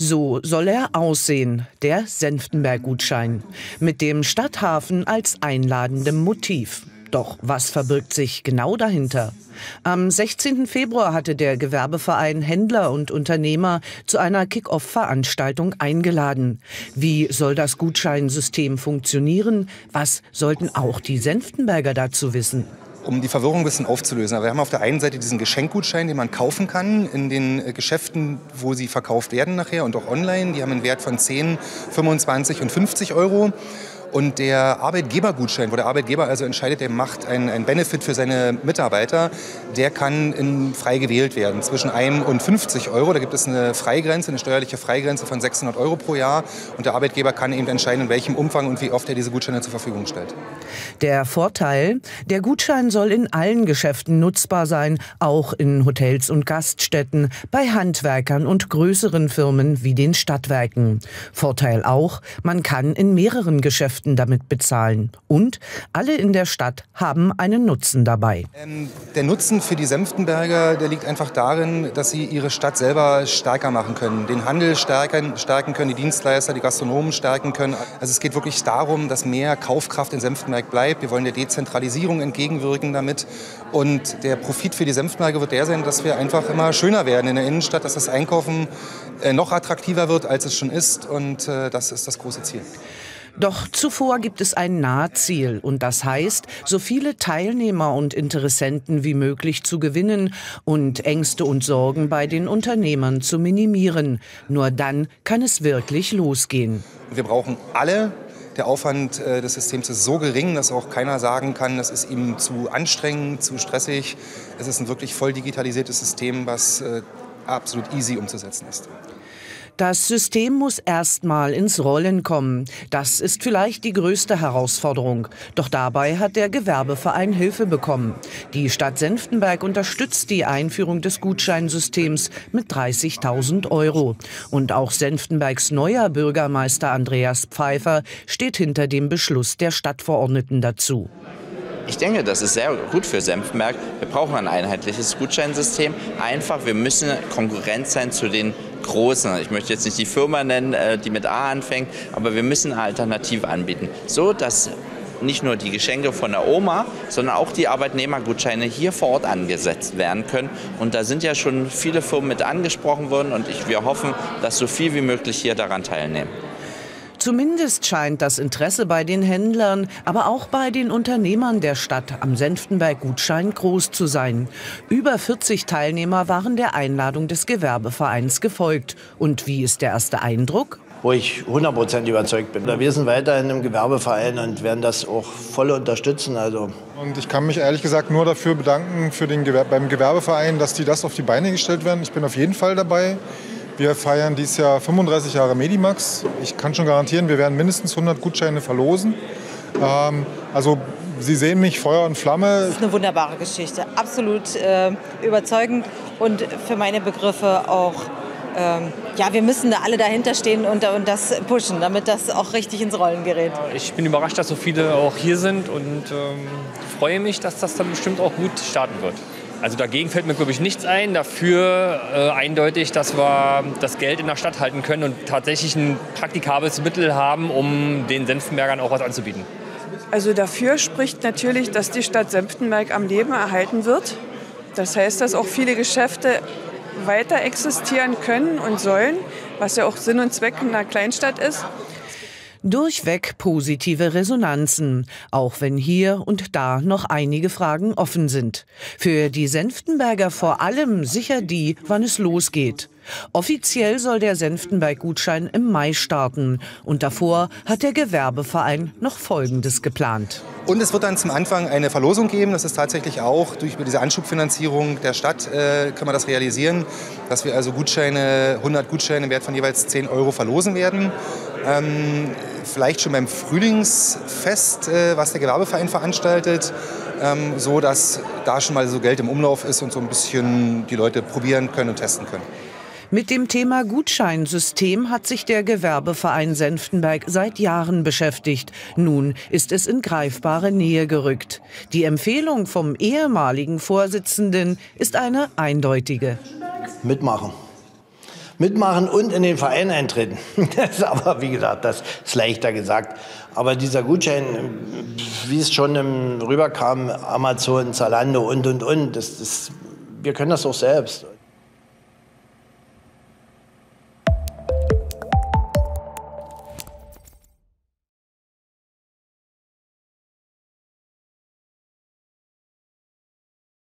So soll er aussehen, der Senftenberg-Gutschein, mit dem Stadthafen als einladendem Motiv. Doch was verbirgt sich genau dahinter? Am 16. Februar hatte der Gewerbeverein Händler und Unternehmer zu einer Kick-Off-Veranstaltung eingeladen. Wie soll das Gutscheinsystem funktionieren? Was sollten auch die Senftenberger dazu wissen? Um die Verwirrung ein bisschen aufzulösen. Aber wir haben auf der einen Seite diesen Geschenkgutschein, den man kaufen kann in den Geschäften, wo sie verkauft werden nachher und auch online. Die haben einen Wert von 10, 25 und 50 Euro. Und der Arbeitgebergutschein, wo der Arbeitgeber also entscheidet, der macht einen Benefit für seine Mitarbeiter, der kann frei gewählt werden zwischen 1 und 50 Euro. Da gibt es eine Freigrenze, eine steuerliche Freigrenze von 600 Euro pro Jahr. Und der Arbeitgeber kann eben entscheiden, in welchem Umfang und wie oft er diese Gutscheine zur Verfügung stellt. Der Vorteil, der Gutschein soll in allen Geschäften nutzbar sein, auch in Hotels und Gaststätten, bei Handwerkern und größeren Firmen wie den Stadtwerken. Vorteil auch, man kann in mehreren Geschäften damit bezahlen. Und alle in der Stadt haben einen Nutzen dabei. Der Nutzen für die Senftenberger, der liegt einfach darin, dass sie ihre Stadt selber stärker machen können. Den Handel stärken können, die Dienstleister, die Gastronomen stärken können. Also es geht wirklich darum, dass mehr Kaufkraft in Senftenberg bleibt. Wir wollen der Dezentralisierung entgegenwirken damit. Und der Profit für die Senftenberger wird der sein, dass wir einfach immer schöner werden in der Innenstadt, dass das Einkaufen noch attraktiver wird, als es schon ist. Und das ist das große Ziel. Doch zuvor gibt es ein Nahziel und das heißt, so viele Teilnehmer und Interessenten wie möglich zu gewinnen und Ängste und Sorgen bei den Unternehmern zu minimieren. Nur dann kann es wirklich losgehen. Wir brauchen alle. Der Aufwand des Systems ist so gering, dass auch keiner sagen kann, das ist ihm zu anstrengend, zu stressig. Es ist ein wirklich voll digitalisiertes System, was absolut easy umzusetzen ist. Das System muss erstmal ins Rollen kommen. Das ist vielleicht die größte Herausforderung. Doch dabei hat der Gewerbeverein Hilfe bekommen. Die Stadt Senftenberg unterstützt die Einführung des Gutscheinsystems mit 30.000 Euro. Und auch Senftenbergs neuer Bürgermeister Andreas Pfeiffer steht hinter dem Beschluss der Stadtverordneten dazu. Ich denke, das ist sehr gut für Senftenberg. Wir brauchen ein einheitliches Gutscheinsystem. Einfach, wir müssen Konkurrenz sein zu den Großen. Ich möchte jetzt nicht die Firma nennen, die mit A anfängt, aber wir müssen eine Alternative anbieten. So, dass nicht nur die Geschenke von der Oma, sondern auch die Arbeitnehmergutscheine hier vor Ort angesetzt werden können. Und da sind ja schon viele Firmen mit angesprochen worden und wir hoffen, dass so viel wie möglich hier daran teilnehmen. Zumindest scheint das Interesse bei den Händlern, aber auch bei den Unternehmern der Stadt am Senftenberg-Gutschein groß zu sein. Über 40 Teilnehmer waren der Einladung des Gewerbevereins gefolgt. Und wie ist der erste Eindruck? Wo ich 100% überzeugt bin. Wir sind weiterhin im Gewerbeverein und werden das auch voll unterstützen. Also. Und ich kann mich ehrlich gesagt nur dafür bedanken beim Gewerbeverein, dass die das auf die Beine gestellt werden. Ich bin auf jeden Fall dabei. Wir feiern dieses Jahr 35 Jahre MediMax. Ich kann schon garantieren, wir werden mindestens 100 Gutscheine verlosen. Also Sie sehen mich Feuer und Flamme. Das ist eine wunderbare Geschichte, absolut überzeugend und für meine Begriffe auch, ja, wir müssen da alle dahinter stehen und das pushen, damit das auch richtig ins Rollen gerät. Ich bin überrascht, dass so viele auch hier sind und freue mich, dass das dann bestimmt auch gut starten wird. Also dagegen fällt mir, glaube ich, nichts ein. Dafür eindeutig, dass wir das Geld in der Stadt halten können und tatsächlich ein praktikables Mittel haben, um den Senftenbergern auch was anzubieten. Also dafür spricht natürlich, dass die Stadt Senftenberg am Leben erhalten wird. Das heißt, dass auch viele Geschäfte weiter existieren können und sollen, was ja auch Sinn und Zweck in einer Kleinstadt ist. Durchweg positive Resonanzen, auch wenn hier und da noch einige Fragen offen sind. Für die Senftenberger vor allem sicher die, wann es losgeht. Offiziell soll der Senftenberg-Gutschein im Mai starten. Und davor hat der Gewerbeverein noch Folgendes geplant. Und es wird dann zum Anfang eine Verlosung geben. Das ist tatsächlich auch durch diese Anschubfinanzierung der Stadt können wir das realisieren, dass wir also 100 Gutscheine im Wert von jeweils 10 Euro verlosen werden. Vielleicht schon beim Frühlingsfest, was der Gewerbeverein veranstaltet, so dass da schon mal so Geld im Umlauf ist und so ein bisschen die Leute probieren können und testen können. Mit dem Thema Gutscheinsystem hat sich der Gewerbeverein Senftenberg seit Jahren beschäftigt. Nun ist es in greifbare Nähe gerückt. Die Empfehlung vom ehemaligen Vorsitzenden ist eine eindeutige. Mitmachen. mitmachen und in den Verein eintreten. Das ist aber, wie gesagt, das ist leichter gesagt. Aber dieser Gutschein, wie es schon rüberkam, Amazon, Zalando und, wir können das auch selbst.